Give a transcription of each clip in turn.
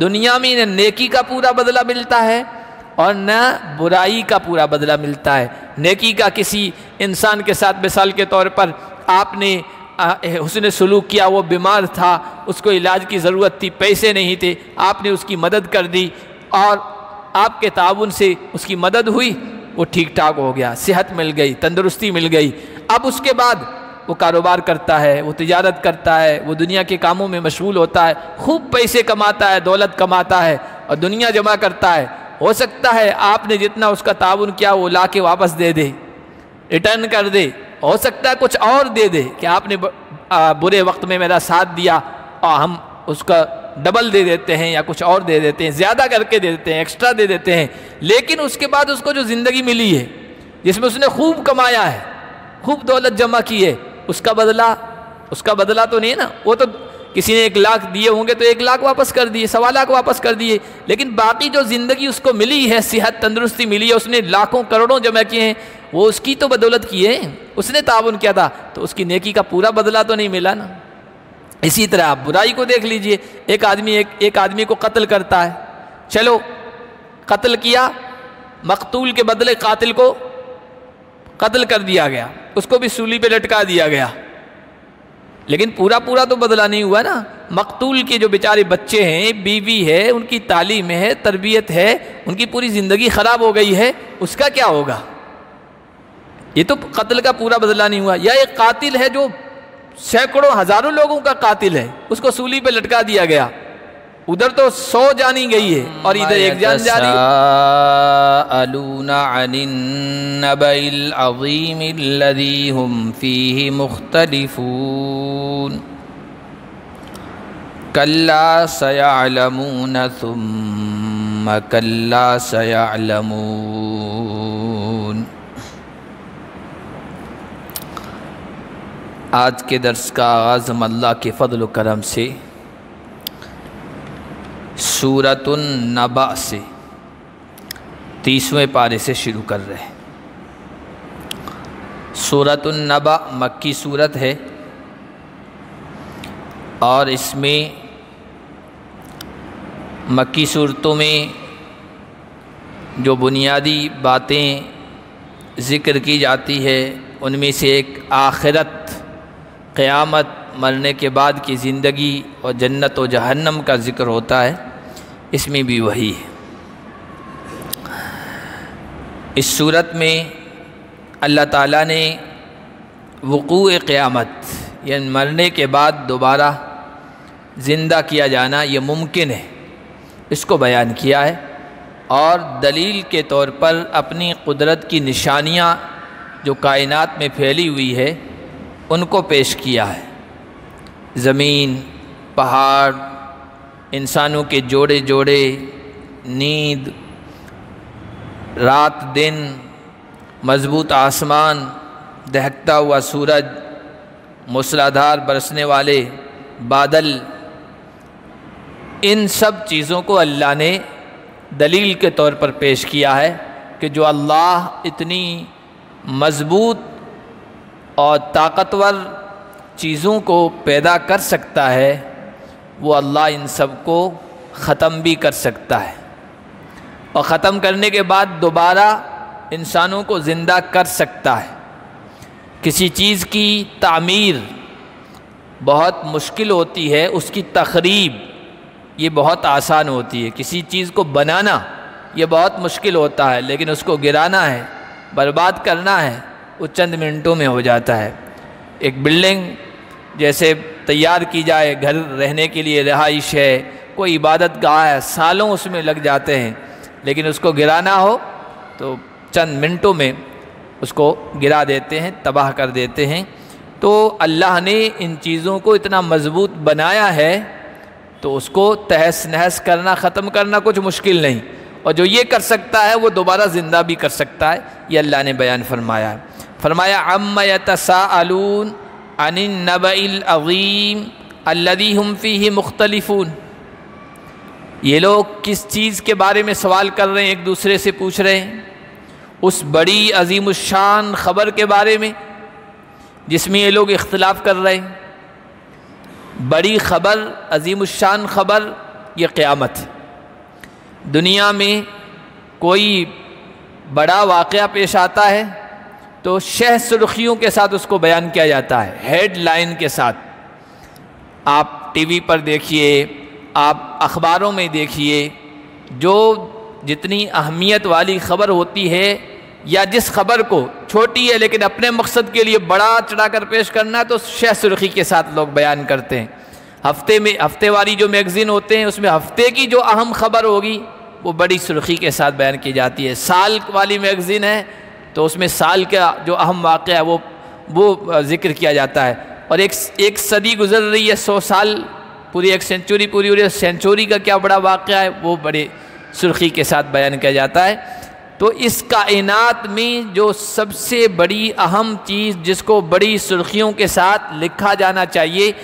दुनिया में न नेकी का पूरा बदला मिलता है और न बुराई का पूरा बदला मिलता है। नेकी का किसी इंसान के साथ मिसाल के तौर पर आपने उसने सलूक किया, वो बीमार था, उसको इलाज की ज़रूरत थी, पैसे नहीं थे, आपने उसकी मदद कर दी और आपके ताउन से उसकी मदद हुई, वो ठीक ठाक हो गया, सेहत मिल गई, तंदुरुस्ती मिल गई। अब उसके बाद वो कारोबार करता है, वो तिजारत करता है, वो दुनिया के कामों में मशगूल होता है, खूब पैसे कमाता है, दौलत कमाता है और दुनिया जमा करता है। हो सकता है आपने जितना उसका ताउन किया वो ला के वापस दे दे, रिटर्न कर दे, हो सकता है कुछ और दे दे कि आपने बुरे वक्त में मेरा साथ दिया और हम उसका डबल दे देते हैं या कुछ और दे देते हैं, ज़्यादा करके दे देते हैं, एक्स्ट्रा दे देते हैं। लेकिन उसके बाद उसको जो ज़िंदगी मिली है जिसमें उसने खूब कमाया है, खूब दौलत जमा की है, उसका बदला तो नहीं है ना। वो तो किसी ने 1 लाख दिए होंगे तो 1 लाख वापस कर दिए, 1.25 लाख वापस कर दिए, लेकिन बाकी जो ज़िंदगी उसको मिली है, सेहत तंदुरुस्ती मिली है, उसने लाखों करोड़ों जमा किए हैं, वो उसकी तो बदौलत की है, उसने ताबुन किया था, तो उसकी नेकी का पूरा बदला तो नहीं मिला ना। इसी तरह आप बुराई को देख लीजिए। एक आदमी को कत्ल करता है, चलो कत्ल किया, मकतूल के बदले कातिल को कत्ल कर दिया गया, उसको भी सूली पे लटका दिया गया, लेकिन पूरा पूरा तो बदला नहीं हुआ ना। मकतूल के जो बेचारे बच्चे हैं, बीवी है, उनकी तालीम है, तरबियत है, उनकी पूरी ज़िंदगी ख़राब हो गई है, उसका क्या होगा? ये तो कत्ल का पूरा बदला नहीं हुआ। या एक कातिल है जो सैकड़ों हज़ारों लोगों का कातिल है, उसको सूली पे लटका दिया गया, उधर तो 100 जानी गई है और इधर एक जान जा रही है। अलूना अनिन नबइल अज़ीम लज़ी हुम फ़ीहि मुख्तलिफ़ून कल्ला सयअलमून थुम्मा कल्ला सयअलमून। आज के दर्स का आगाज़ हम अल्लाह के फ़ज़ल व करम से सूरह अन नबा से 30वें पारे से शुरू कर रहे हैं। सूरह अन नबा मक्की सूरत है और इसमें मक्की सूरतों में जो बुनियादी बातें ज़िक्र की जाती है उनमें से एक आखिरत, क़यामत, मरने के बाद की ज़िंदगी और जन्नत और जहन्नम का ज़िक्र होता है। इसमें भी वही है। इस सूरत में अल्लाह ताला ने वक़ूए क़यामत यानि मरने के बाद दोबारा ज़िंदा किया जाना ये मुमकिन है, इसको बयान किया है और दलील के तौर पर अपनी कुदरत की निशानियाँ जो कायनात में फैली हुई है उनको पेश किया है। ज़मीन, पहाड़, इंसानों के जोड़े जोड़े, नींद, रात दिन, मजबूत आसमान, दहकता हुआ सूरज, मूसलाधार बरसने वाले बादल, इन सब चीज़ों को अल्लाह ने दलील के तौर पर पेश किया है कि जो अल्लाह इतनी मजबूत और ताकतवर चीज़ों को पैदा कर सकता है वो अल्लाह इन सब को ख़त्म भी कर सकता है और ख़त्म करने के बाद दोबारा इंसानों को ज़िंदा कर सकता है। किसी चीज़ की तामीर बहुत मुश्किल होती है, उसकी तख़रीब ये बहुत आसान होती है। किसी चीज़ को बनाना ये बहुत मुश्किल होता है, लेकिन उसको गिराना है, बर्बाद करना है, वो चंद मिनटों में हो जाता है। एक बिल्डिंग जैसे तैयार की जाए, घर रहने के लिए रिहाइश है, कोई इबादत गाह है, सालों उसमें लग जाते हैं, लेकिन उसको गिराना हो तो चंद मिनटों में उसको गिरा देते हैं, तबाह कर देते हैं। तो अल्लाह ने इन चीज़ों को इतना मजबूत बनाया है तो उसको तहस नहस करना, ख़त्म करना कुछ मुश्किल नहीं, और जो ये कर सकता है वो दोबारा ज़िंदा भी कर सकता है। ये अल्लाह ने बयान फरमाया है। फरमाया अम्मा यतसाअलून अनिन नबइल अज़ीम अल्लज़ी हुम फ़ीही मुख्तलिफ़ून। ये लोग किस चीज़ के बारे में सवाल कर रहे हैं, एक दूसरे से पूछ रहे हैं, उस बड़ी अज़ीम शान ख़बर के बारे में जिसमें ये लोग इख्तिलाफ़ कर रहे हैं। बड़ी ख़बर, अज़ीम शान ख़बर ये क़यामत है। दुनिया में कोई बड़ा वाक़या पेश आता है तो शह सुर्खियों के साथ उसको बयान किया जाता है, हेडलाइन के साथ। आप टीवी पर देखिए, आप अखबारों में देखिए, जो जितनी अहमियत वाली ख़बर होती है या जिस ख़बर को छोटी है लेकिन अपने मकसद के लिए बड़ा चढ़ा कर पेश करना है तो शह सुर्खी के साथ लोग बयान करते हैं। हफ्ते में हफ्तेवारी जो मैगज़ीन होते हैं उसमें हफ्ते की जो अहम ख़बर होगी वो बड़ी सुर्खी के साथ बयान की जाती है। साल वाली मैगज़ीन है तो उसमें साल का जो अहम वाक़या है वो ज़िक्र किया जाता है। और एक सदी गुजर रही है, 100 साल पूरी, एक सेंचुरी पूरी हो रही है, सेंचुरी का क्या बड़ा वाक़या है वो बड़े सुर्खी के साथ बयान किया जाता है। तो इस कायनात में जो सबसे बड़ी अहम चीज़ जिसको बड़ी सुर्खियों के साथ लिखा जाना चाहिए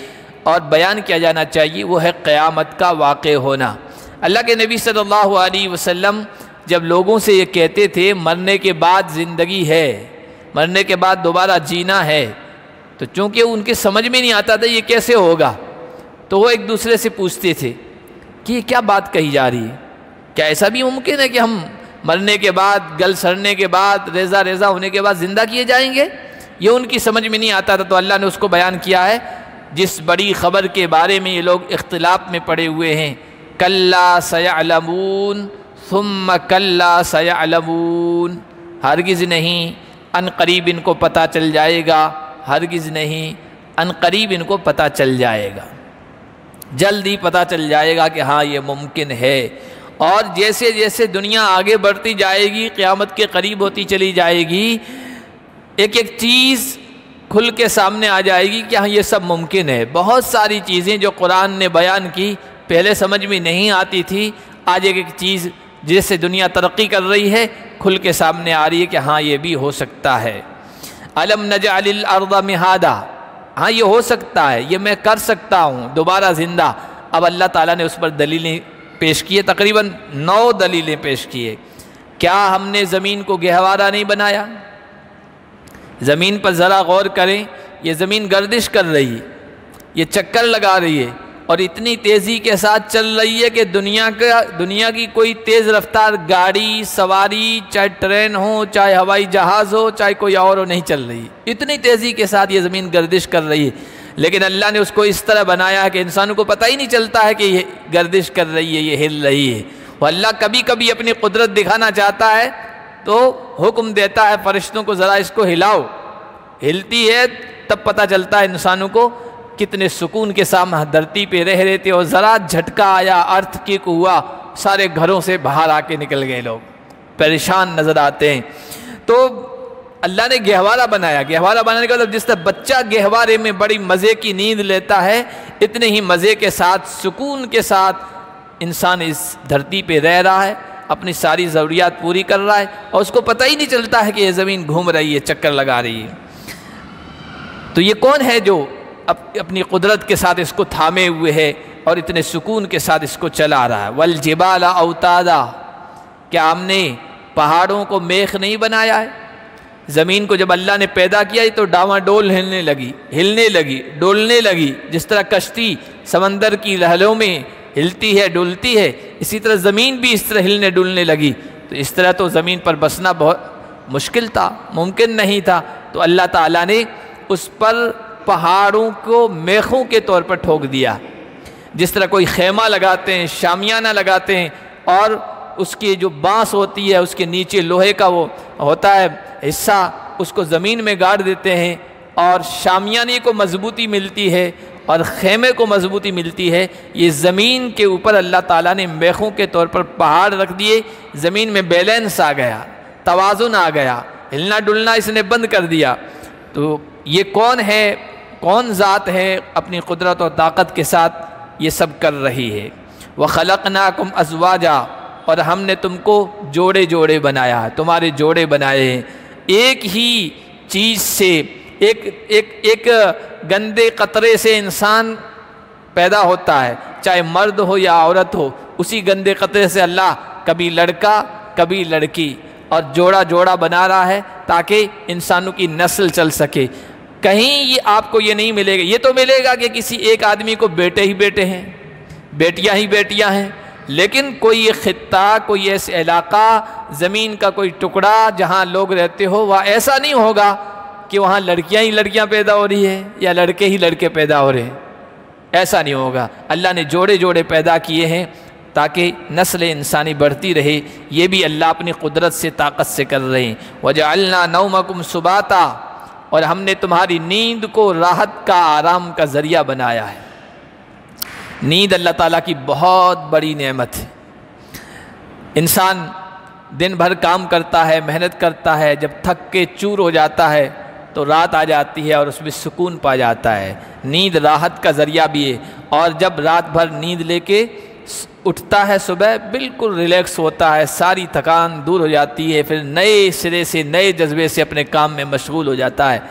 और बयान किया जाना चाहिए वो है क़यामत का वाक़े होना। अल्लाह के नबी सल्लल्लाहु अलैहि वसल्लम जब लोगों से ये कहते थे मरने के बाद ज़िंदगी है, मरने के बाद दोबारा जीना है, तो चूँकि उनके समझ में नहीं आता था ये कैसे होगा तो वो एक दूसरे से पूछते थे कि ये क्या बात कही जा रही है, क्या ऐसा भी मुमकिन है कि हम मरने के बाद, गल सड़ने के बाद, रेज़ा रेज़ा होने के बाद ज़िंदा किए जाएंगे? ये उनकी समझ में नहीं आता था। तो अल्लाह ने उसको बयान किया है जिस बड़ी ख़बर के बारे में ये लोग इख्तिलाफ में पड़े हुए हैं। कल्ला सयअलमून सुम्मा कल्ला सयअलमून, हरगिज़ नहीं अनक़रीब इनको पता चल जाएगा, हरगिज़ नहीं अनक़रीब इनको पता चल जाएगा, जल्द ही पता चल जाएगा कि हाँ ये मुमकिन है। और जैसे जैसे दुनिया आगे बढ़ती जाएगी, क़यामत के करीब होती चली जाएगी, एक एक चीज़ खुल के सामने आ जाएगी कि हाँ ये सब मुमकिन है। बहुत सारी चीज़ें जो कुरान ने बयान की पहले समझ में नहीं आती थी, आज एक एक चीज़ जैसे दुनिया तरक्की कर रही है खुल के सामने आ रही है कि हाँ ये भी हो सकता है। अलम नजअलिल अर्द मिहादा, हाँ ये हो सकता है, ये मैं कर सकता हूँ दोबारा ज़िंदा। अब अल्लाह ताला ने उस पर दलीलें पेश किए, तकरीबन 9 दलीलें पेश किए। क्या हमने ज़मीन को गहवारा नहीं बनाया? ज़मीन पर ज़रा गौर करें, ये ज़मीन गर्दिश कर रही है, ये चक्कर लगा रही है और इतनी तेज़ी के साथ चल रही है कि दुनिया की कोई तेज़ रफ्तार गाड़ी, सवारी, चाहे ट्रेन हो, चाहे हवाई जहाज़ हो, चाहे कोई और हो, नहीं चल रही। इतनी तेज़ी के साथ ये ज़मीन गर्दिश कर रही है, लेकिन अल्लाह ने उसको इस तरह बनाया है कि इंसानों को पता ही नहीं चलता है कि ये गर्दिश कर रही है, ये हिल रही है। और अल्लाह कभी कभी अपनी कुदरत दिखाना चाहता है तो हुक्म देता है फरिश्तों को ज़रा इसको हिलाओ, हिलती है, तब पता चलता है इंसानों को कितने सुकून के साथ धरती पे रह रहे थे। और ज़रा झटका आया, अर्थक्वेक हुआ, सारे घरों से बाहर आके निकल गए, लोग परेशान नज़र आते हैं। तो अल्लाह ने गहवारा बनाया, गहवारा बनाने का मतलब जिस तरह बच्चा गहवारे में बड़ी मज़े की नींद लेता है, इतने ही मज़े के साथ, सुकून के साथ इंसान इस धरती पे रह रहा है, अपनी सारी ज़रूरियात पूरी कर रहा है और उसको पता ही नहीं चलता है कि ये ज़मीन घूम रही है, चक्कर लगा रही है। तो ये कौन है जो अपनी कुदरत के साथ इसको थामे हुए है और इतने सुकून के साथ इसको चला रहा है? वल जिबाला अवतादा, क्या हमने पहाड़ों को मेख नहीं बनाया है? ज़मीन को जब अल्लाह ने पैदा किया तो डावाडोल हिलने लगी, डोलने लगी। जिस तरह कश्ती समंदर की लहरों में हिलती है, डुलती है, इसी तरह ज़मीन भी इस तरह हिलने डुलने लगी। तो इस तरह तो ज़मीन पर बसना बहुत मुश्किल था, मुमकिन नहीं था। तो अल्लाह ताला ने उस पर पहाड़ों को मेखों के तौर पर ठोक दिया। जिस तरह कोई खेमा लगाते हैं, शामियाना लगाते हैं और उसकी जो बाँस होती है उसके नीचे लोहे का वो होता है हिस्सा, उसको ज़मीन में गाड़ देते हैं और शामियाने को मजबूती मिलती है और खेमे को मजबूती मिलती है। ये ज़मीन के ऊपर अल्लाह ताला ने मेखों के तौर पर पहाड़ रख दिए, ज़मीन में बैलेंस आ गया, तवाज़ुन आ गया, हिलना डुलना इसने बंद कर दिया। तो ये कौन है, कौन ज़ात है अपनी कुदरत और ताकत के साथ ये सब कर रही है? वखलक़नाकुम अज़वाजा, और हमने तुमको जोड़े जोड़े बनाया, तुम्हारे जोड़े बनाए हैं। एक ही चीज़ से, एक एक एक गंदे कतरे से इंसान पैदा होता है, चाहे मर्द हो या औरत हो, उसी गंदे कतरे से अल्लाह कभी लड़का कभी लड़की और जोड़ा जोड़ा बना रहा है ताकि इंसानों की नस्ल चल सके। कहीं ये आपको ये नहीं मिलेगा, ये तो मिलेगा कि किसी एक आदमी को बेटे ही बेटे हैं, बेटियां ही बेटियां हैं, लेकिन कोई ये ख़ित्ता, कोई ऐसा इलाका, ज़मीन का कोई टुकड़ा जहाँ लोग रहते हो, वह ऐसा नहीं होगा कि वहाँ लड़कियाँ ही लड़कियाँ पैदा हो रही हैं या लड़के ही लड़के पैदा हो रहे हैं, ऐसा नहीं होगा। अल्लाह ने जोड़े जोड़े पैदा किए हैं ताकि नस्ल इंसानी बढ़ती रहे, ये भी अल्लाह अपनी कुदरत से, ताकत से कर रहे हैं। वजअलना नौमकुम सुबाता, और हमने तुम्हारी नींद को राहत का, आराम का ज़रिया बनाया है। नींद अल्लाह ताला की बहुत बड़ी नेमत है। इंसान दिन भर काम करता है, मेहनत करता है, जब थक के चूर हो जाता है तो रात आ जाती है और उसमें सुकून पा जाता है। नींद राहत का ज़रिया भी है। और जब रात भर नींद लेके उठता है सुबह, बिल्कुल रिलैक्स होता है, सारी थकान दूर हो जाती है, फिर नए सिरे से, नए जज्बे से अपने काम में मशगूल हो जाता है।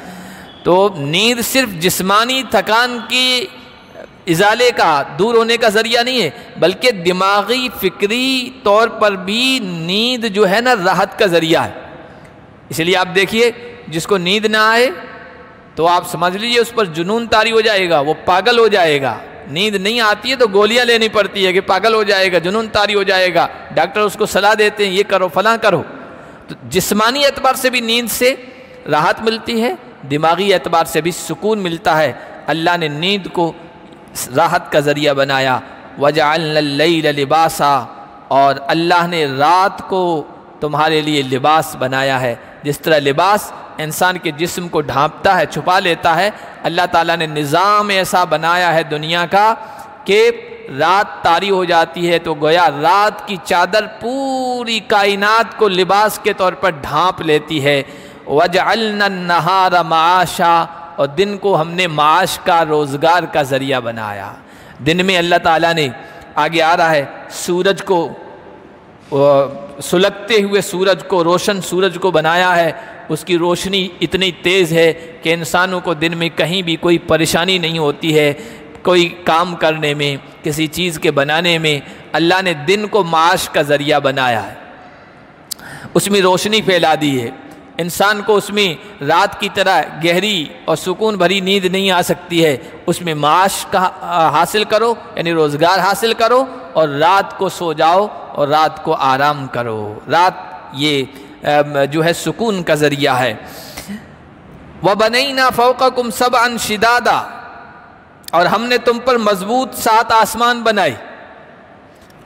तो नींद सिर्फ जिस्मानी थकान की इजाले का, दूर होने का ज़रिया नहीं है, बल्कि दिमागी, फ़िक्री तौर पर भी नींद जो है ना, राहत का ज़रिया है। इसलिए आप देखिए, जिसको नींद ना आए तो आप समझ लीजिए उस पर जुनून तारी हो जाएगा, वो पागल हो जाएगा। नींद नहीं आती है तो गोलियां लेनी पड़ती है कि पागल हो जाएगा, जुनून तारी हो जाएगा। डॉक्टर उसको सलाह देते हैं, ये करो, फलां करो। तो जिस्मानी एतबार से भी नींद से राहत मिलती है, दिमागी एतबार से भी सुकून मिलता है। अल्लाह ने नींद को राहत का ज़रिया बनाया। वजअलना लैल लिबासा, और अल्लाह ने रात को तुम्हारे लिए लिबास बनाया है। जिस तरह लिबास इंसान के जिस्म को ढांपता है, छुपा लेता है, अल्लाह ताला ने निज़ाम ऐसा बनाया है दुनिया का कि रात तारी हो जाती है तो गोया रात की चादर पूरी कायनात को लिबास के तौर पर ढांप लेती है। वजअलना नहारा माशा, और दिन को हमने माश का, रोज़गार का ज़रिया बनाया। दिन में अल्लाह ताला ने, आगे आ रहा है, सूरज को, सुलगते हुए सूरज को, रोशन सूरज को बनाया है। उसकी रोशनी इतनी तेज़ है कि इंसानों को दिन में कहीं भी कोई परेशानी नहीं होती है, कोई काम करने में, किसी चीज़ के बनाने में। अल्लाह ने दिन को माश का ज़रिया बनाया है, उसमें रोशनी फैला दी है। इंसान को उसमें रात की तरह गहरी और सुकून भरी नींद नहीं आ सकती है। उसमें माश का हासिल करो, यानी रोज़गार हासिल करो, और रात को सो जाओ और रात को आराम करो। रात ये जो है सुकून का ज़रिया है। वबनैना फौक़कुम सबअन शिदादा, और हमने तुम पर मज़बूत 7 आसमान बनाए।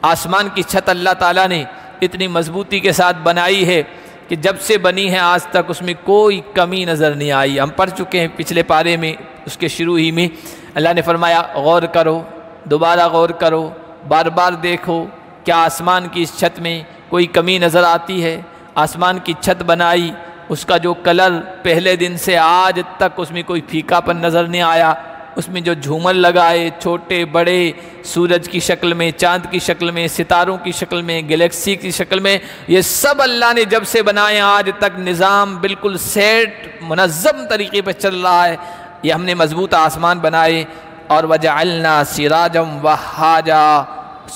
आसमान की छत अल्लाह ताला ने इतनी मज़बूती के साथ बनाई है कि जब से बनी है आज तक उसमें कोई कमी नज़र नहीं आई। हम पढ़ चुके हैं पिछले पारे में, उसके शुरू ही में अल्लाह ने फरमाया, गौर करो, दोबारा गौर करो, बार बार देखो, क्या आसमान की इस छत में कोई कमी नज़र आती है। आसमान की छत बनाई, उसका जो कलर पहले दिन से आज तक उसमें कोई फीकापन नज़र नहीं आया। उसमें जो झूमर लगाए, छोटे बड़े, सूरज की शक्ल में, चाँद की शक्ल में, सितारों की शक्ल में, गैलेक्सी की शक्ल में, ये सब अल्लाह ने जब से बनाए आज तक निज़ाम बिल्कुल सेट, मुनज़्ज़म तरीक़े पर चल रहा है। ये हमने मज़बूत आसमान बनाए। और वजअलना सिराजम वहाजा,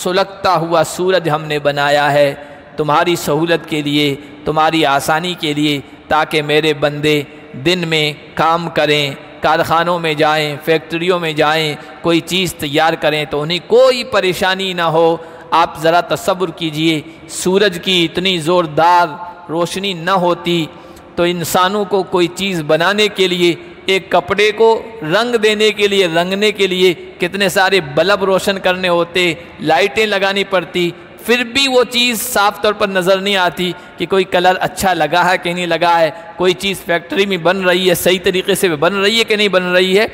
सुलगता हुआ सूरज हमने बनाया है तुम्हारी सहूलत के लिए, तुम्हारी आसानी के लिए, ताकि मेरे बंदे दिन में काम करें, कारखानों में जाएं, फैक्ट्रियों में जाएं, कोई चीज़ तैयार करें तो उन्हें कोई परेशानी ना हो। आप ज़रा तसव्वुर कीजिए, सूरज की इतनी ज़ोरदार रोशनी ना होती तो इंसानों को कोई चीज़ बनाने के लिए, एक कपड़े को रंग देने के लिए, रंगने के लिए कितने सारे बल्ब रोशन करने होते, लाइटें लगानी पड़ती, फिर भी वो चीज़ साफ़ तौर पर नज़र नहीं आती कि कोई कलर अच्छा लगा है कि नहीं लगा है, कोई चीज़ फैक्ट्री में बन रही है सही तरीके से बन रही है कि नहीं बन रही है।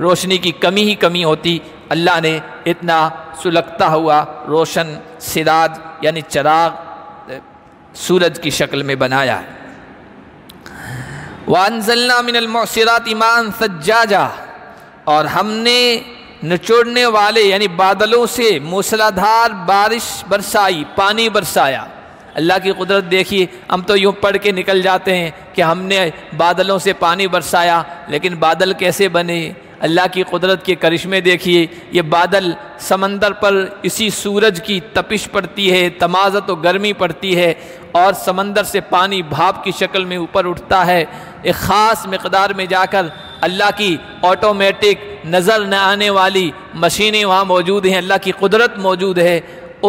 रोशनी की कमी ही कमी होती। अल्लाह ने इतना सुलगता हुआ रोशन सिराज, यानी चिराग, सूरज की शक्ल में बनाया है। वअनज़लना मिनल मुअस्सिराति माअन सज्जाजा, और हमने निचोड़ने वाले यानी बादलों से मूसलाधार बारिश बरसाई, पानी बरसाया। अल्लाह की कुदरत देखिए, हम तो यूँ पढ़ के निकल जाते हैं कि हमने बादलों से पानी बरसाया, लेकिन बादल कैसे बने, अल्लाह की कुदरत के करिश्मे देखिए। ये बादल समंदर पर इसी सूरज की तपिश पड़ती है, तमाज़त और गर्मी पड़ती है, और समंदर से पानी भाप की शक्ल में ऊपर उठता है। एक ख़ास मकदार में जाकर अल्लाह की ऑटोमेटिक नज़र न आने वाली मशीनें वहाँ मौजूद हैं, अल्लाह की कुदरत मौजूद है।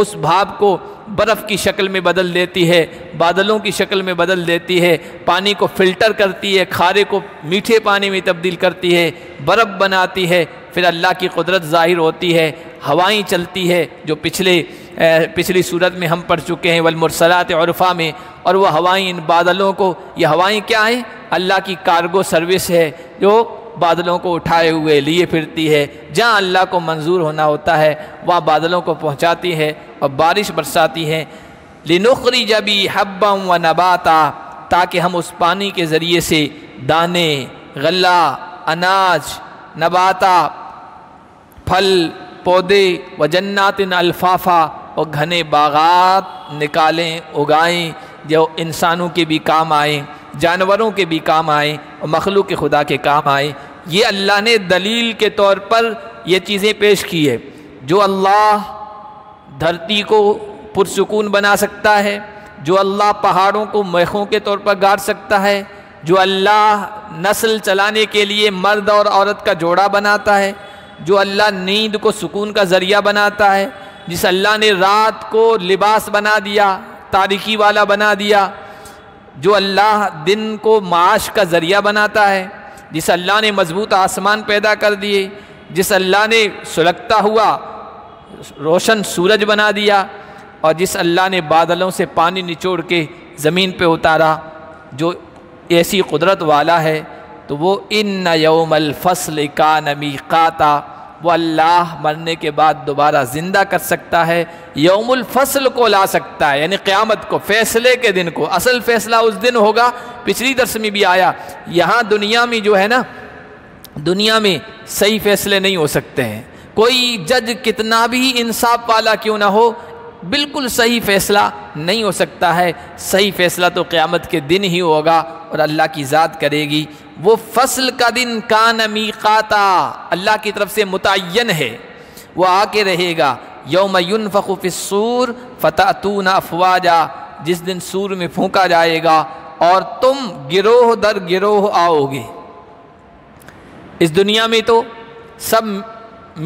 उस भाप को बर्फ़ की शक्ल में बदल देती है, बादलों की शक्ल में बदल देती है, पानी को फ़िल्टर करती है, खारे को मीठे पानी में तब्दील करती है, बर्फ़ बनाती है, फिर अल्लाह की कुदरत ज़ाहिर होती है। हवाएं चलती है जो पिछली सूरत में हम पढ़ चुके हैं वलमुरसलात उर्फ़ा में, और वह हवाएं इन बादलों को, ये हवाएं क्या हैं, अल्लाह की कार्गो सर्विस है जो बादलों को उठाए हुए लिए फिरती है। जहाँ अल्लाह को मंजूर होना होता है वहाँ बादलों को पहुँचाती है और बारिश बरसाती है। लिनुखरिज बिही हब्बन व नबाता, ताकि हम उस पानी के ज़रिए से दाने, गल्ला, अनाज, नबाता, फल, पौधे व जन्नातिन अल्फाफा, और घने बागात निकालें, उगाएं, जो इंसानों के भी काम आएँ, जानवरों के भी काम आएँ और मखलूक के खुदा के काम आएँ। ये अल्लाह ने दलील के तौर पर ये चीज़ें पेश की है। जो अल्लाह धरती को पुरसुकून बना सकता है, जो अल्लाह पहाड़ों को मेखों के तौर पर गाड़ सकता है, जो अल्लाह नस्ल चलाने के लिए मर्द और औरत का जोड़ा बनाता है, जो अल्लाह नींद को सुकून का ज़रिया बनाता है, जिस अल्लाह ने रात को लिबास बना दिया, तारीकी वाला बना दिया, जो अल्लाह दिन को माश का ज़रिया बनाता है, जिस अल्लाह ने मजबूत आसमान पैदा कर दिए, जिस अल्लाह ने सुलगता हुआ रोशन सूरज बना दिया, और जिस अल्लाह ने बादलों से पानी निचोड़ के ज़मीन पे उतारा, जो ऐसी कुदरत वाला है, तो वो इन्न यौमल फसल कान मीक़ाता, वो अल्लाह मरने के बाद दोबारा ज़िंदा कर सकता है, यौमुल फसल को ला सकता है, यानी क़यामत को, फ़ैसले के दिन को। असल फ़ैसला उस दिन होगा, पिछली दर्स में भी आया। यहाँ दुनिया में जो है ना, दुनिया में सही फ़ैसले नहीं हो सकते हैं, कोई जज कितना भी इंसाफ वाला क्यों ना हो, बिल्कुल सही फ़ैसला नहीं हो सकता है। सही फ़ैसला तो क़यामत के दिन ही होगा और अल्लाह की ज़ात करेगी। वो फसल का दिन कान मीक़ाता, अल्लाह की तरफ से मुतय्यन है, वह आके रहेगा। यौम युनफ़खु फ़िस्सूर फ़तअतूना अफ़वाजा, जिस दिन सूर में फूंका जाएगा और तुम गिरोह दर गिरोह आओगे। इस दुनिया में तो सब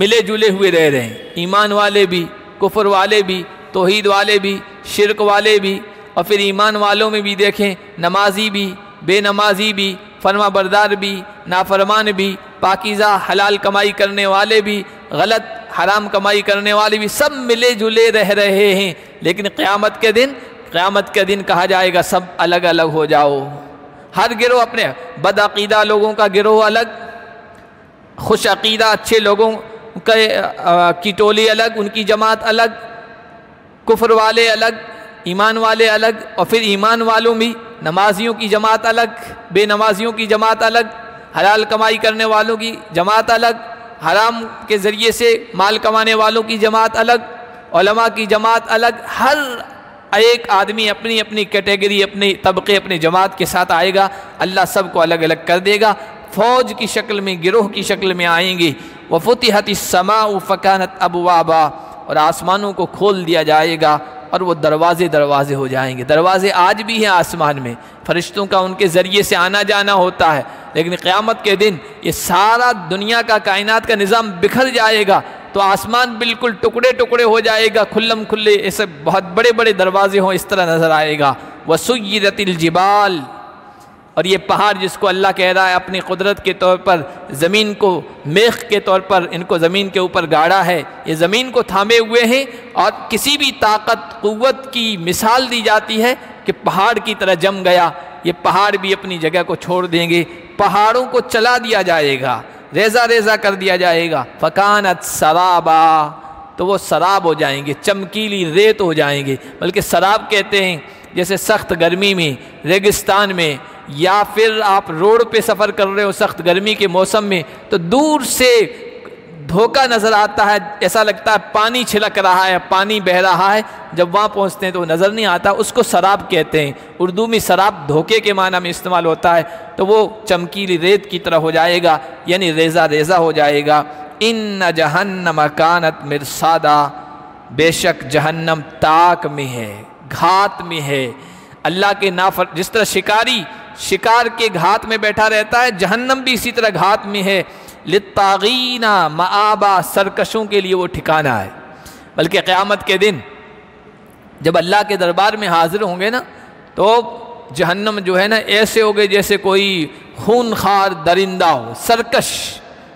मिले जुले हुए रह रहे हैं, ईमान वाले भी, कुफ़्र वाले भी, तौहीद वाले भी, शिरक वाले भी, और फिर ईमान वालों में भी देखें, नमाजी भी, बेनमाजी भी, फर्मा बरदार भी, नाफरमान भी, पाकीज़ा हलाल कमाई करने वाले भी, गलत हराम कमाई करने वाले भी, सब मिले जुले रह रहे हैं। लेकिन क़यामत के दिन कहा जाएगा सब अलग अलग हो जाओ। हर गिरोह अपने, बदअक़ीदा लोगों का गिरोह अलग, खुश अक़ीदा अच्छे लोगों की टोली अलग, उनकी जमात अलग, कुफ्र वाले अलग, ईमान वाले अलग, और फिर ईमान वालों में नमाजियों की जमात अलग, बेनमाजियों की जमात अलग, हलाल कमाई करने वालों की जमात अलग, हराम के ज़रिए से माल कमाने वालों की जमात अलग, उलमा की जमात अलग। हर एक आदमी अपनी अपनी कैटेगरी, अपने तबके, अपने जमात के साथ आएगा। अल्लाह सबको अलग अलग कर देगा, फ़ौज की शक्ल में, गिरोह की शक्ल में आएंगे। व फुतिहतिस्समाउ फकानत अबवाबा, और आसमानों को खोल दिया जाएगा और वो दरवाज़े दरवाज़े हो जाएंगे। दरवाज़े आज भी हैं आसमान में, फरिश्तों का उनके ज़रिए से आना जाना होता है, लेकिन क़यामत के दिन ये सारा दुनिया का, कायनात का निज़ाम बिखर जाएगा, तो आसमान बिल्कुल टुकड़े टुकड़े हो जाएगा, खुल्लम खुल्ले ऐसे बहुत बड़े बड़े दरवाज़े हों, इस तरह नज़र आएगा। वसुय्यरतिल जिबाल, और ये पहाड़ जिसको अल्लाह कह रहा है अपनी कुदरत के तौर पर ज़मीन को मेख के तौर पर इनको ज़मीन के ऊपर गाड़ा है, ये ज़मीन को थामे हुए हैं, और किसी भी ताकत, क़ुव्वत की मिसाल दी जाती है कि पहाड़ की तरह जम गया। ये पहाड़ भी अपनी जगह को छोड़ देंगे, पहाड़ों को चला दिया जाएगा, रेजा रेजा कर दिया जाएगा। फ़कानत सराबा, तो वो सराब हो जाएंगे, चमकीली रेत हो जाएंगे। बल्कि सराब कहते हैं जैसे सख्त गर्मी में, रेगिस्तान में, या फिर आप रोड पे सफ़र कर रहे हो सख्त गर्मी के मौसम में, तो दूर से धोखा नज़र आता है, ऐसा लगता है पानी छिलक रहा है, पानी बह रहा है, जब वहाँ पहुँचते हैं तो नज़र नहीं आता, उसको सराब कहते हैं। उर्दू में सराब धोखे के माना में इस्तेमाल होता है। तो वो चमकीली रेत की तरह हो जाएगा, यानी रेजा रेजा हो जाएगा। इन्न जहन्नम कानत मिरसादा, बेशक जहन्नम ताक में है, घात में है। अल्लाह के नाफर, जिस तरह शिकारी शिकार के घात में बैठा रहता है, जहन्नम भी इसी तरह घात में है। लित्तागीना मआबा, सरकशों के लिए वो ठिकाना है। बल्कि क़यामत के दिन जब अल्लाह के दरबार में हाज़िर होंगे ना, तो जहन्नम जो है ना ऐसे हो गए जैसे कोई खूनखार दरिंदा हो, सरकश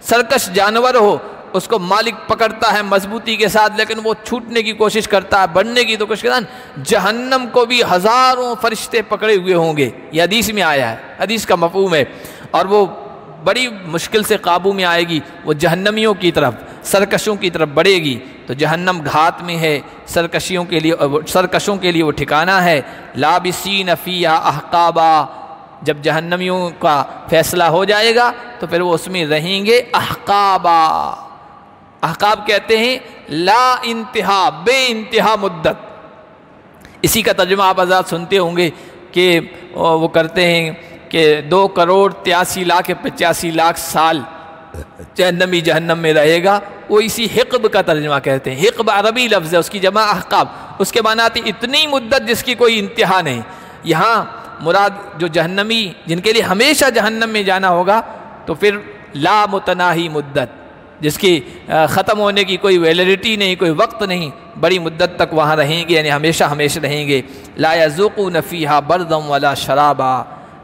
सरकश जानवर हो। उसको मालिक पकड़ता है मजबूती के साथ, लेकिन वो छूटने की कोशिश करता है, बढ़ने की तो कोशिश करता। जहन्नम को भी हज़ारों फरिश्ते पकड़े हुए होंगे, ये हदीस में आया है, हदीस का मफ़हूम है। और वो बड़ी मुश्किल से काबू में आएगी, वो जहन्नमियों की तरफ, सरकशों की तरफ बढ़ेगी। तो जहन्नम घात में है, सरकशियों के लिए, सरकशों के लिए वो ठिकाना है। लाबिसीन फ़ीहा अहकाबा, जब जहन्नमियों का फ़ैसला हो जाएगा तो फिर वो उसमें रहेंगे अहकाबा। अहकाब कहते हैं ला इंतहा, बे इंतहा मुद्दत। इसी का तर्जुमा आप आज़ाद सुनते होंगे कि वो करते हैं कि 2,83,85,00,000 साल जहन्नमी जहन्नम में रहेगा। वो इसी हिकब का तर्जुमा कहते हैं। हिकब अरबी लफ्ज़ है, उसकी जमा अहकाब, उसके माना आती इतनी मुद्दत जिसकी कोई इंतहा नहीं। यहाँ मुराद जो जहन्नमी जिनके लिए हमेशा जहन्नम में जाना होगा, तो फिर ला मुतनाही मुद्दत, जिसकी ख़त्म होने की कोई वैलिडिटी नहीं, कोई वक्त नहीं, बड़ी मुद्दत तक वहाँ रहेंगे, यानी हमेशा हमेशा रहेंगे। ला यज़ूक़ून फ़ीहा बर्दम वला शराबा,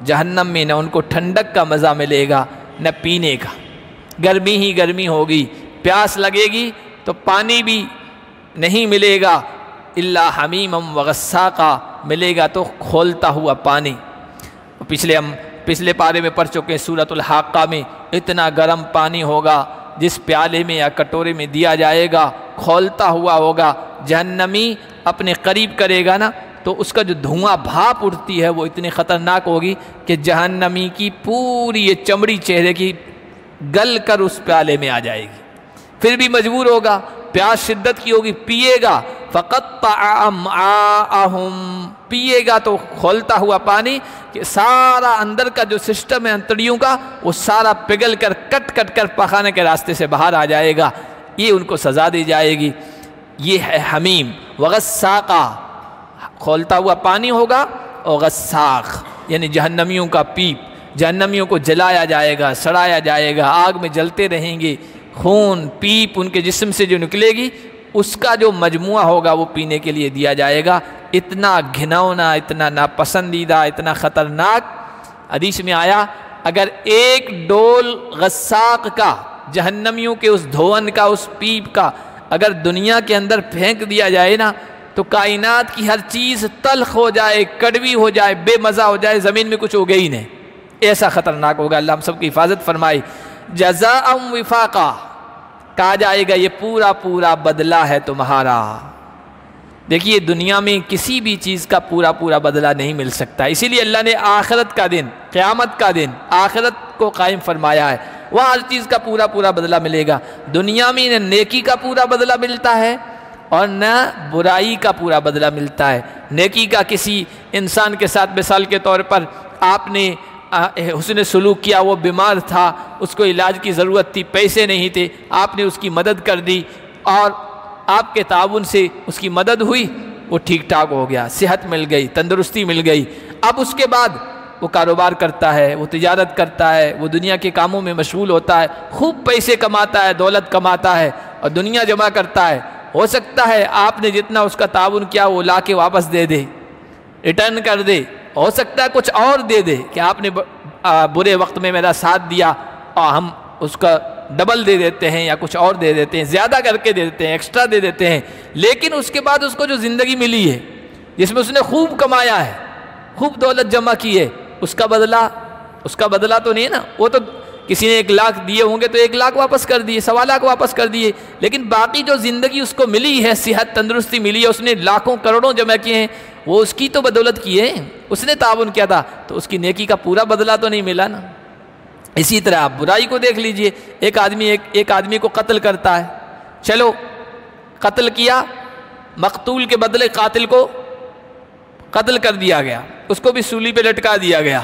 जहन्नम में न उनको ठंडक का मज़ा मिलेगा न पीने का, गर्मी ही गर्मी होगी। प्यास लगेगी तो पानी भी नहीं मिलेगा, इल्ला हमीमम वगस्सा का मिलेगा, तो खोलता हुआ पानी। पिछले पारे में पढ़ चुके हैं सूरतुल हाक़ा में, इतना गर्म पानी होगा जिस प्याले में या कटोरे में दिया जाएगा खोलता हुआ होगा। जहन्नमी अपने करीब करेगा ना, तो उसका जो धुआं भाप उठती है वो इतनी ख़तरनाक होगी कि जहन्नमी की पूरी ये चमड़ी चेहरे की गल कर उस प्याले में आ जाएगी। फिर भी मजबूर होगा, प्यास शिद्दत की होगी, पिएगा। फ़क़त्तअ अमआअहुम, पिएगा तो खोलता हुआ पानी कि सारा अंदर का जो सिस्टम है अंतड़ियों का, वो सारा पिघल कर कट कट कर पखाने के रास्ते से बाहर आ जाएगा। ये उनको सज़ा दी जाएगी। ये है हमीम वगस्साक़ा, खोलता हुआ पानी होगा, और गस्साक़ यानी जहन्नमियों का पीप। जहन्नमियों को जलाया जाएगा, सड़ाया जाएगा, आग में जलते रहेंगे। खून पीप उनके जिस्म से जो निकलेगी उसका जो मजमुआ होगा वो पीने के लिए दिया जाएगा। इतना घिनौना, इतना नापसंदीदा, इतना ख़तरनाक। हदीस में आया, अगर एक डोल गस्साक का, जहन्नमियों के उस धोवन का, उस पीप का, अगर दुनिया के अंदर फेंक दिया जाए ना, तो कायनात की हर चीज़ तलख हो जाए, कड़वी हो जाए, बेमज़ा हो जाए, ज़मीन में कुछ हो गई नहीं। ऐसा ख़तरनाक होगा। अल्लाह हम सब की हिफाजत फरमाए। जज़ाअम विफ़ाक़ा, कहा जाएगा ये पूरा पूरा बदला है तुम्हारा। देखिए दुनिया में किसी भी चीज़ का पूरा पूरा बदला नहीं मिल सकता, इसीलिए अल्लाह ने आखिरत का दिन, क़यामत का दिन, आखिरत को कायम फरमाया है। वह हर चीज़ का पूरा पूरा बदला मिलेगा। दुनिया में न नेकी का पूरा बदला मिलता है और न बुराई का पूरा बदला मिलता है। नेकी का किसी इंसान के साथ मिसाल के तौर पर आपने उसने सलूक किया, वो बीमार था, उसको इलाज की ज़रूरत थी, पैसे नहीं थे, आपने उसकी मदद कर दी और आपके ताउन से उसकी मदद हुई, वो ठीक ठाक हो गया, सेहत मिल गई, तंदुरुस्ती मिल गई। अब उसके बाद वो कारोबार करता है, वो तिजारत करता है, वो दुनिया के कामों में मशगूल होता है, खूब पैसे कमाता है, दौलत कमाता है और दुनिया जमा करता है। हो सकता है आपने जितना उसका ताउन किया वो ला के वापस दे दे, रिटर्न कर दे, हो सकता है कुछ और दे दे कि आपने बुरे वक्त में मेरा साथ दिया और हम उसका डबल दे देते हैं या कुछ और दे देते हैं, ज़्यादा करके दे देते हैं, एक्स्ट्रा दे देते हैं। लेकिन उसके बाद उसको जो ज़िंदगी मिली है जिसमें उसने खूब कमाया है, खूब दौलत जमा की है, उसका बदला तो नहीं है ना। वो तो किसी ने 1 लाख दिए होंगे तो 1 लाख वापस कर दिए, 2.25 लाख वापस कर दिए, लेकिन बाकी जो ज़िंदगी उसको मिली है, सेहत तंदुरुस्ती मिली है, उसने लाखों करोड़ों जमा किए हैं, वो उसकी तो बदौलत की है, उसने ताबुन किया था, तो उसकी नेकी का पूरा बदला तो नहीं मिला ना। इसी तरह आप बुराई को देख लीजिए। एक आदमी को कत्ल करता है, चलो कत्ल किया, मकतूल के बदले कातिल को कत्ल कर दिया गया, उसको भी सूली पे लटका दिया गया,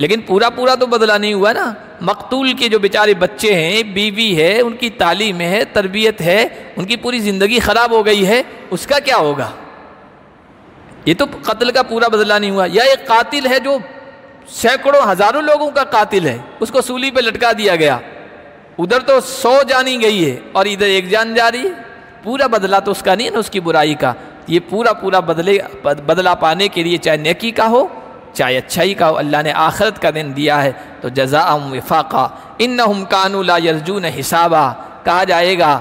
लेकिन पूरा पूरा तो बदला नहीं हुआ ना। मकतूल के जो बेचारे बच्चे हैं, बीवी है, उनकी तालीम है, तरबियत है, उनकी पूरी ज़िंदगी ख़राब हो गई है, उसका क्या होगा? ये तो कत्ल का पूरा बदला नहीं हुआ। या एक कातिल है जो सैकड़ों हज़ारों लोगों का कातिल है, उसको सूली पे लटका दिया गया। उधर तो 100 जानी गई है और इधर एक जान जा रही है। पूरा बदला तो उसका नहीं है ना, उसकी बुराई का। ये पूरा बदला पाने के लिए चाहे नेकी का हो चाहे अच्छाई का हो, अल्लाह ने आखिरत का दिन दिया है। तो जज़ाअहुम विफ़ाक़ा इन्नहुम कानू ला यरजून हिसाबा, कहा जाएगा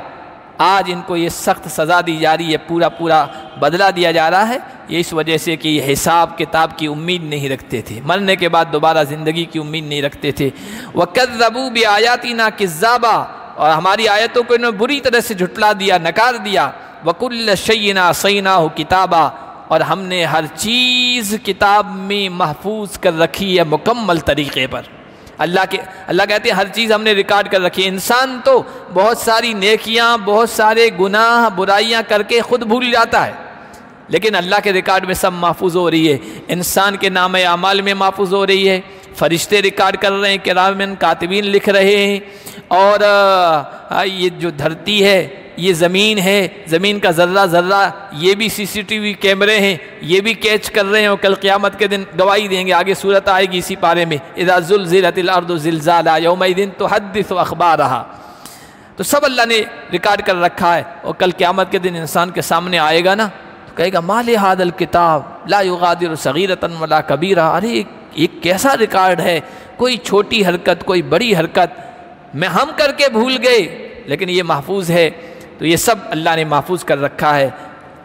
आज इनको ये सख्त सज़ा दी जा रही है, पूरा बदला दिया जा रहा है। ये इस वजह से कि हिसाब किताब की उम्मीद नहीं रखते थे, मरने के बाद दोबारा ज़िंदगी की उम्मीद नहीं रखते थे। वकज़्ज़बू बिआयातिना किज़्ज़ाबा, और हमारी आयतों को इन्होंने बुरी तरह से झुटला दिया, नकार दिया। वकुल्ल शयइन असयनाहु किताबा, और हमने हर चीज़ किताब में महफूज कर रखी है मुकम्मल तरीक़े पर। अल्लाह कहते हैं हर चीज़ हमने रिकॉर्ड कर रखी है। इंसान तो बहुत सारी नेकियां, बहुत सारे गुनाह बुराइयां करके ख़ुद भूल जाता है, लेकिन अल्लाह के रिकॉर्ड में सब महफूज हो रही है। इंसान के नाम अमाल में महफूज हो रही है, फरिश्ते रिकॉर्ड कर रहे हैं, किरामन कातिबीन लिख रहे हैं। और ये जो धरती है, ये ज़मीन है, ज़मीन का ज़र्रा ज़र्रा ये भी सीसीटीवी कैमरे हैं, ये भी कैच कर रहे हैं और कल क़यामत के दिन गवाही देंगे। आगे सूरत आएगी इसी पारे में, इज़ा ज़ुल्ज़िलतिल अर्दु ज़िलज़ाला यौमइज़िन तुहद्दिसु अख़बारहा। तो सब अल्लाह ने रिकॉर्ड कर रखा है और कल क़यामत के दिन इंसान के सामने आएगा ना तो कहेगा माले हादल किताब ला युगादिरु सगीरतन वला कबीरा, अरे ये कैसा रिकॉर्ड है, कोई छोटी हरकत कोई बड़ी हरकत मैं हम करके भूल गए लेकिन ये महफूज है। तो ये सब अल्लाह ने महफूज कर रखा है।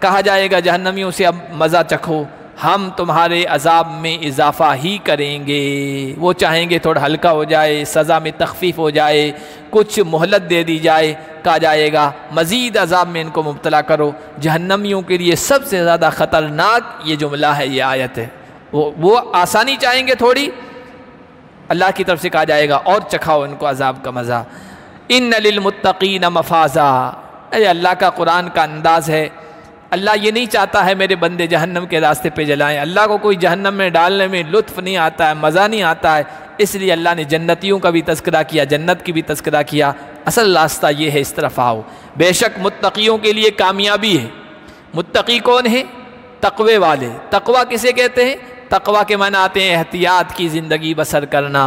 कहा जाएगा जहन्नमियों से अब मज़ा चखो, हम तुम्हारे अजाब में इजाफ़ा ही करेंगे। वो चाहेंगे थोड़ा हल्का हो जाए, सज़ा में तखफीफ हो जाए, कुछ मोहलत दे दी जाए। कहा जाएगा मज़ीद अजाब में इनको मुब्तला करो। जहन्नमियों के लिए सबसे ज़्यादा ख़तरनाक ये जुमला है, ये आयत है। वो आसानी चाहेंगे थोड़ी, अल्लाह की तरफ से कहा जाएगा और चखाओ इनको अजाब का मज़ा। इन्ना लिल्मुत्तक़ीन मफ़ाज़ा, अरे अल्लाह का कुरान का अंदाज़ है। अल्लाह ये नहीं चाहता है मेरे बंदे जहन्नम के रास्ते पे जलाएं। अल्लाह को कोई जहन्नम में डालने में लुत्फ़ नहीं आता है, मज़ा नहीं आता है। इसलिए अल्लाह ने जन्नतियों का भी तस्करा किया, जन्नत की भी तस्करा किया। असल रास्ता ये है, इस तरफ आओ। बेशक मुत्तक़ियों के लिए कामयाबी है। मुत्तक़ी कौन है? तक़वे वाले। तक़वा किसे कहते हैं? तक़वा के माना आते हैं एहतियात की ज़िंदगी बसर करना,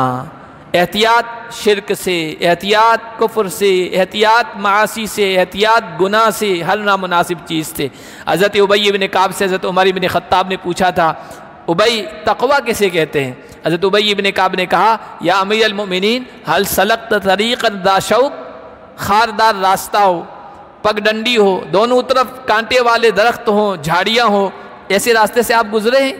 एहतियात शिरक से, एहतियात कुफ्र से, एहतियात मासी से, एहतियात गुनाह से, हर नामुनासिब चीज़ से। हज़रत उबई इब्न काब से हज़रत उमर इब्न ख़त्ताब ने पूछा था, उबई तक़वा किसे कहते हैं? हज़रत उबई इब्न काब ने कहा, या अमीरुल मोमिनीन हल सलक्त तरीक़न दा शौक़, खारदार रास्ता हो, पगडंडी हो, दोनों तरफ कांटे वाले दरख्त हों, झाड़ियाँ हों, ऐसे रास्ते से आप गुज़रे हैं?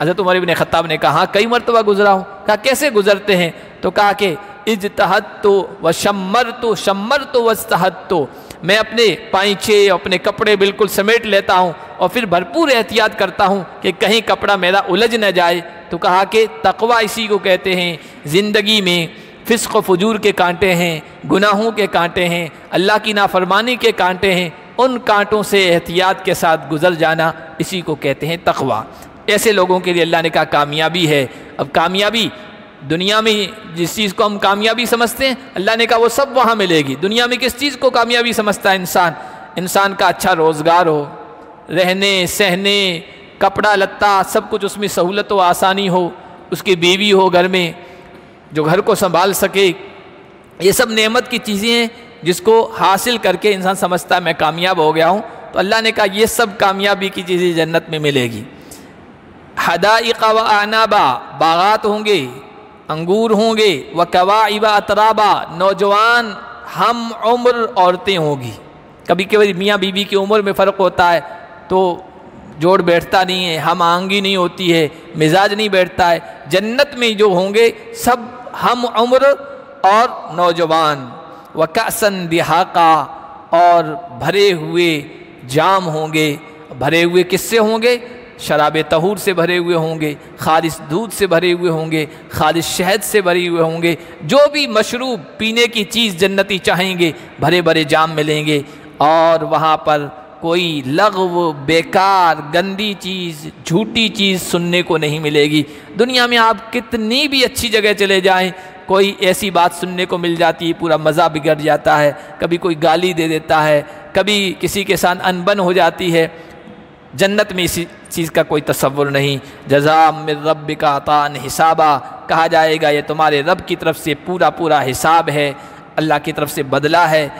हज़रत उमर इब्न ख़त्ताब ने कहा कई मरतबा गुज़रा हूँ। कहा कैसे गुज़रते हैं? तो कहा कि इजतहदतु व शम्मरतु शम्मरतु वजतहदतु, मैं अपने पाइचे अपने कपड़े बिल्कुल समेट लेता हूँ और फिर भरपूर एहतियात करता हूँ कि कहीं कपड़ा मेरा उलझ न जाए। तो कहा कि तक़वा इसी को कहते हैं। ज़िंदगी में फ़िस्क़ व फुजूर के कांटे हैं, गुनाहों के कांटे हैं, अल्लाह की नाफरमानी के कांटे हैं, उन कांटों से एहतियात के साथ गुज़र जाना, इसी को कहते हैं तक़वा। ऐसे लोगों के लिए अल्लाह ने कहा कामयाबी है। अब कामयाबी दुनिया में जिस चीज़ को हम कामयाबी समझते हैं, अल्लाह ने कहा वो सब वहाँ मिलेगी। दुनिया में किस चीज़ को कामयाबी समझता है इंसान? इंसान का अच्छा रोज़गार हो, रहने सहने कपड़ा लत्ता सब कुछ उसमें सहूलत व आसानी हो, उसकी बीवी हो घर में जो घर को संभाल सके, ये सब नेमत की चीज़ें हैं जिसको हासिल करके इंसान समझता है मैं कामयाब हो गया हूँ। तो अल्लाह ने कहा ये सब कामयाबी की चीज़ें जन्नत में मिलेगी। हदाइक़ा व आनाबा, बागात होंगे, अंगूर होंगे, व कवाइबा अतराबा, नौजवान हम उम्र औरतें होंगी। कभी कभी मियाँ बीवी की उम्र में फ़र्क होता है तो जोड़ बैठता नहीं है, हम आहंगी नहीं होती है, मिजाज नहीं बैठता है। जन्नत में जो होंगे सब हम उम्र और नौजवान। व कासन दिहाका, और भरे हुए जाम होंगे। भरे हुए किससे होंगे? शराब तहूर से भरे हुए होंगे, खालिस दूध से भरे हुए होंगे, खालिस शहद से भरे हुए होंगे। जो भी मशरूब पीने की चीज़ जन्नती चाहेंगे भरे भरे जाम मिलेंगे। और वहाँ पर कोई लग़व बेकार गंदी चीज़ झूठी चीज़ सुनने को नहीं मिलेगी। दुनिया में आप कितनी भी अच्छी जगह चले जाएं कोई ऐसी बात सुनने को मिल जाती है, पूरा मज़ा बिगड़ जाता है। कभी कोई गाली दे देता है, कभी किसी के साथ अनबन हो जाती है। जन्नत में इसी चीज़ का कोई तसव्वुर नहीं। जज़ा मिन रब्बिका अतान हिसाबा, कहा जाएगा ये तुम्हारे रब की तरफ से पूरा पूरा हिसाब है, अल्लाह की तरफ से बदला है।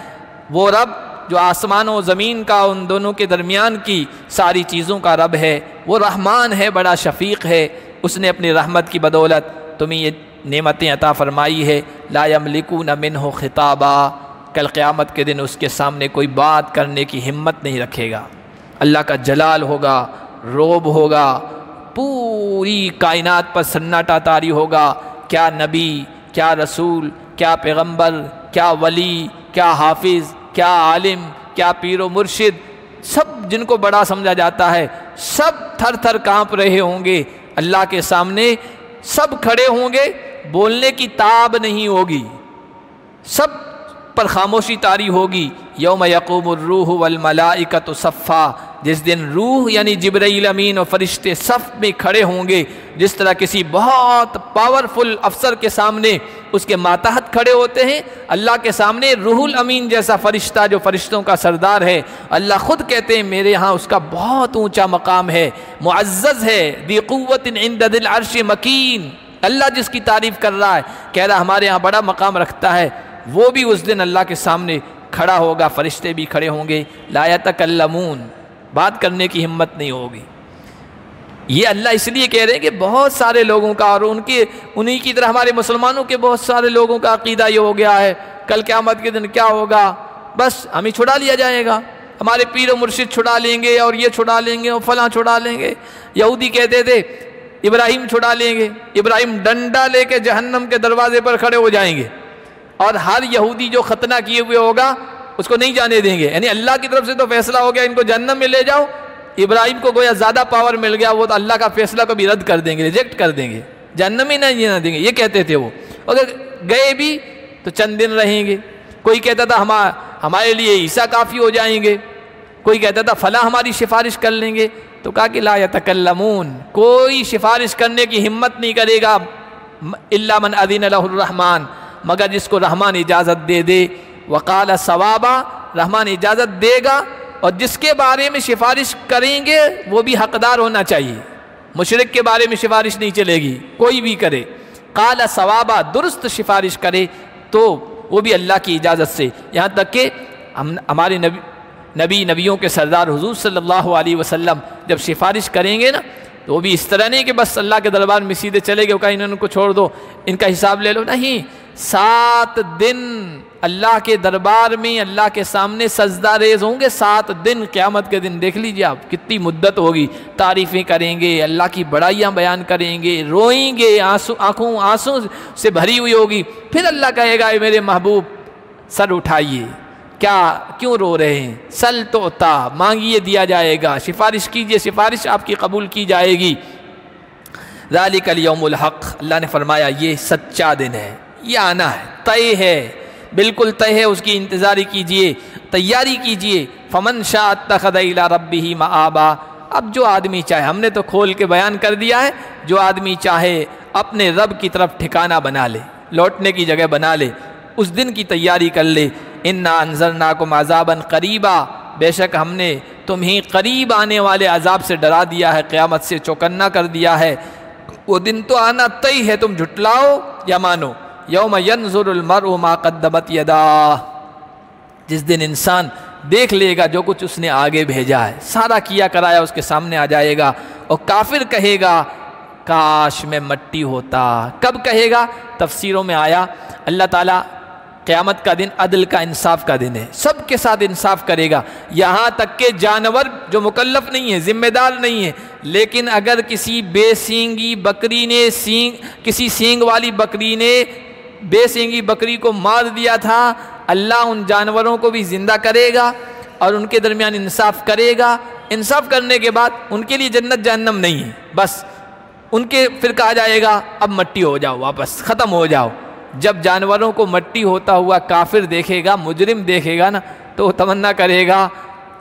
वो रब जो आसमान और ज़मीन का, उन दोनों के दरमियान की सारी चीज़ों का रब है, वो रहमान है, बड़ा शफ़ीक़ है। उसने अपनी रहमत की बदौलत तुम्हें ये नेमतें अता फ़रमाई है। ला यमलिकूना मिन्हु खिताबा, कल क़यामत के दिन उसके सामने कोई बात करने की हिम्मत नहीं रखेगा। अल्लाह का जलाल होगा, रोब होगा, पूरी कायनात पर सन्नाटा तारी होगा। क्या नबी, क्या रसूल, क्या पैगंबर, क्या वली, क्या हाफिज़, क्या आलिम, क्या पीरो मुर्शिद, सब जिनको बड़ा समझा जाता है, सब थर थर काँप रहे होंगे। अल्लाह के सामने सब खड़े होंगे, बोलने की ताब नहीं होगी, सब पर खामोशी तारी होगी। यौम यक़ूमुर रूह वल मलाइकतु सफ़ा, जिस दिन रूह यानी जिब्राइल अमीन और फरिश्ते सफ़ में खड़े होंगे। जिस तरह किसी बहुत पावरफुल अफसर के सामने उसके मातहत खड़े होते हैं, अल्लाह के सामने रूहुल अमीन जैसा फ़रिश्ता, जो फ़रिश्तों का सरदार है, अल्लाह ख़ुद कहते हैं मेरे यहाँ उसका बहुत ऊंचा मकाम है, मुअज़्ज़ज़ है, दी क़ुव्वतिन इंद दिल अर्श मकीन। अल्लाह जिसकी तारीफ़ कर रहा है, कह रहा हमारे यहाँ बड़ा मकाम रखता है, वो भी उस दिन अल्लाह के सामने खड़ा होगा, फ़रिश्ते भी खड़े होंगे। ला यतकल्लमून, बात करने की हिम्मत नहीं होगी। ये अल्लाह इसलिए कह रहे हैं कि बहुत सारे लोगों का, और उनके उन्हीं की तरह हमारे मुसलमानों के बहुत सारे लोगों का अक़ीदा ये हो गया है कल क़यामत के दिन क्या होगा, बस हमें छुड़ा लिया जाएगा, हमारे पीर और मुर्शिद छुड़ा लेंगे, और ये छुड़ा लेंगे, और फलां छुड़ा लेंगे। यहूदी कहते थे इब्राहिम छुड़ा लेंगे, इब्राहिम डंडा लेके जहन्नम के दरवाजे पर खड़े हो जाएंगे, और हर यहूदी जो खतना किए हुए होगा उसको नहीं जाने देंगे। यानी अल्लाह की तरफ से तो फैसला हो गया, इनको जहन्नम में ले जाओ, इब्राहिम को गोया ज़्यादा पावर मिल गया, वो तो अल्लाह का फैसला को भी रद्द कर देंगे, रिजेक्ट कर देंगे, जहन्नम ही नहीं जाने देंगे, ये कहते थे वो। अगर गए भी तो चंद दिन रहेंगे। कोई कहता था हमारे लिए ईसा काफ़ी हो जाएंगे, कोई कहता था फला हमारी सिफारिश कर लेंगे। तो कहा कि ला यतकल्लमून, कोई सिफारिश करने की हिम्मत नहीं करेगा, इल्ला मन अज़ीन लहुर रहमान, मगर जिसको रहमान इजाज़त दे दे। वक़ाल सवाबा, रहमान इजाज़त देगा, और जिसके बारे में सिफारिश करेंगे वो भी हक़दार होना चाहिए, मुशरिक के बारे में सिफारिश नहीं चलेगी, कोई भी करे। क़ाल सवाबा, दुरुस्त सिफारिश करे तो वो भी अल्लाह की इजाज़त से। यहाँ तक कि हमारे नबियों के सरदार हुजूर सल्लल्लाहु अलैहि वसल्लम जब सिफारिश करेंगे ना, तो वो भी इस तरह नहीं कि बस अल्लाह के दरबार में सीधे चले गए, कहा इन्होंने को छोड़ दो, इनका हिसाब ले लो, नहीं। 7 दिन अल्लाह के दरबार में, अल्लाह के सामने सजदा रेज होंगे, 7 दिन क़यामत के दिन। देख लीजिए आप कितनी मुद्दत होगी, तारीफ़ें करेंगे, अल्लाह की बड़ाइयाँ बयान करेंगे, रोएंगे, आंसू, आँखों आंसू से भरी हुई होगी। फिर अल्लाह कहेगा मेरे महबूब सर उठाइए, क्या क्यों रो रहे हैं, सल तोता मांगिए दिया जाएगा, सिफारिश कीजिए, सिफारिश आपकी कबूल की जाएगी। ज़ालिकल यौमुल हक़, अल्लाह ने फरमाया ये सच्चा दिन है, ये आना है, तय है, बिल्कुल तय है, उसकी इंतज़ारी कीजिए, तैयारी कीजिए। फ़मन शाह तख़द इला रब्बिही मआबा, अब जो आदमी चाहे, हमने तो खोल के बयान कर दिया है, जो आदमी चाहे अपने रब की तरफ ठिकाना बना ले, लौटने की जगह बना ले, उस दिन की तैयारी कर ले। इन्ना अंज़रनाकुम अज़ाबन क़रीबा, बेशक हमने तुम्हें करीब आने वाले अज़ाब से डरा दिया है, क़यामत से चौकन्ना कर दिया है। वो दिन तो आना तय है, तुम झुटलाओ या मानो। यौम यंजुरुल मरउ मा क़द्दमत यदाह, जिस दिन इंसान देख लेगा जो कुछ उसने आगे भेजा है, सारा किया कराया उसके सामने आ जाएगा। और काफिर कहेगा काश मैं मट्टी होता, कब कहेगा, तफसीरों में आया। अल्लाह ताला क़यामत का दिन अदल का, इंसाफ का दिन है, सब के साथ इंसाफ करेगा। यहाँ तक के जानवर जो मुकल्लफ नहीं है, ज़िम्मेदार नहीं है, लेकिन अगर किसी बेसींगी बकरी ने किसी सींग वाली बकरी ने बेसिंगी बकरी को मार दिया था, अल्लाह उन जानवरों को भी ज़िंदा करेगा और उनके दरमियान इंसाफ करेगा। इंसाफ करने के बाद उनके लिए जन्नत जहन्नम नहीं है, बस उनके फिर कहा जाएगा अब मट्टी हो जाओ, वापस ख़त्म हो जाओ। जब जानवरों को मट्टी होता हुआ काफिर देखेगा, मुजरिम देखेगा ना, तो वो तमन्ना करेगा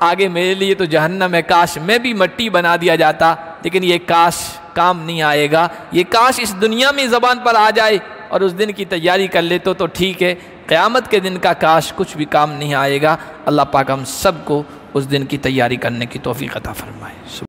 आगे मेरे लिए तो जहन्नम है, काश मैं भी मट्टी बना दिया जाता। लेकिन ये काश काम नहीं आएगा, ये काश इस दुनिया में ज़बान पर आ जाए और उस दिन की तैयारी कर लेते तो ठीक है, क़यामत के दिन का काश कुछ भी काम नहीं आएगा। अल्लाह पाक हम सबको उस दिन की तैयारी करने की तौफीक अता फरमाए।